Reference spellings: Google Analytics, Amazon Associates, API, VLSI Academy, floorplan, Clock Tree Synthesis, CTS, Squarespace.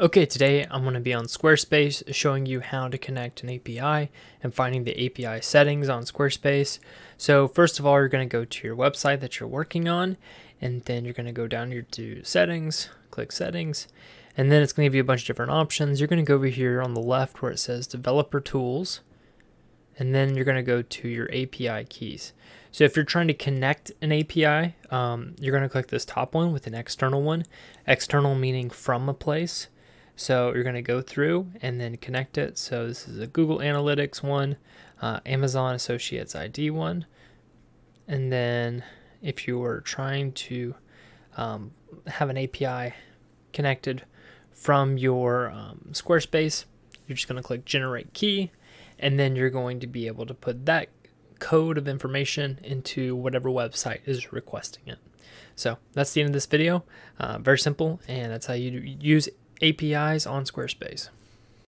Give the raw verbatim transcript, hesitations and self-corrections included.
Okay, today I'm going to be on Squarespace showing you how to connect an A P I and finding the A P I settings on Squarespace. So first of all, you're going to go to your website that you're working on, and then you're going to go down here to settings, click settings, and then it's going to give you a bunch of different options. You're going to go over here on the left where it says developer tools, and then you're going to go to your A P I keys. So if you're trying to connect an A P I, um, you're going to click this top one with an external one, external meaning from a place. So you're going to go through and then connect it. So this is a Google Analytics one, uh, Amazon Associates I D one. And then if you were trying to um, have an A P I connected from your um, Squarespace, you're just going to click generate key. And then you're going to be able to put that code of information into whatever website is requesting it. So that's the end of this video. Uh, very simple. And that's how you use A P Is on Squarespace.